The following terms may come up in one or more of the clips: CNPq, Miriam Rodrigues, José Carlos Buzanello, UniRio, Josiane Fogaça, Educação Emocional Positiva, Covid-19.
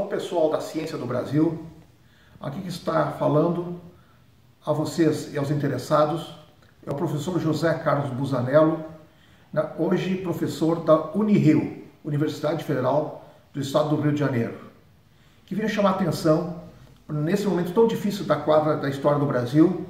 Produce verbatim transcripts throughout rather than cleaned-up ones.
Olá, pessoal da ciência do Brasil. Aqui que está falando a vocês e aos interessados é o professor José Carlos Buzanello, hoje professor da UniRio, Universidade Federal do Estado do Rio de Janeiro, que vem chamar a atenção, nesse momento tão difícil da quadra da história do Brasil,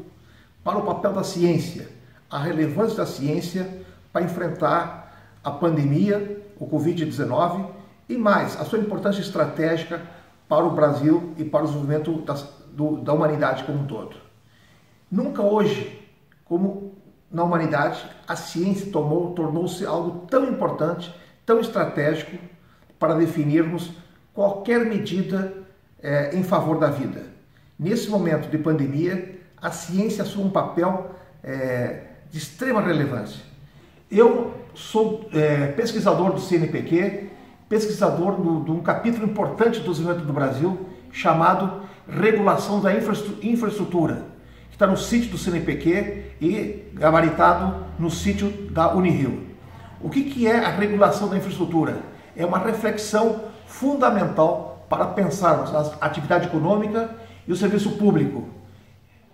para o papel da ciência, a relevância da ciência para enfrentar a pandemia, o Covid dezenove, e mais, a sua importância estratégica para o Brasil e para o desenvolvimento da, do, da humanidade como um todo. Nunca hoje, como na humanidade, a ciência tornou-se algo tão importante, tão estratégico, para definirmos qualquer medida é, em favor da vida. Nesse momento de pandemia, a ciência assume um papel é, de extrema relevância. Eu sou é, pesquisador do C N P q, pesquisador de um capítulo importante do desenvolvimento do Brasil, chamado Regulação da Infraestrutura, que está no sítio do C N P q e gabaritado no sítio da UniRio. O que, que é a regulação da infraestrutura? É uma reflexão fundamental para pensarmos a atividade econômica e o serviço público.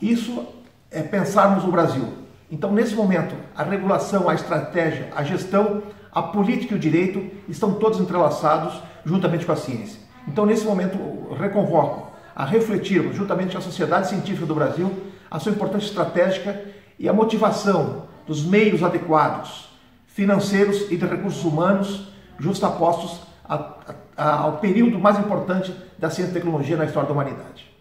Isso é pensarmos o Brasil. Então, nesse momento, a regulação, a estratégia, a gestão, a política e o direito estão todos entrelaçados juntamente com a ciência. Então, nesse momento, eu reconvoco a refletirmos juntamente com a sociedade científica do Brasil a sua importância estratégica e a motivação dos meios adequados, financeiros e de recursos humanos justapostos a, a, a, ao período mais importante da ciência e tecnologia na história da humanidade.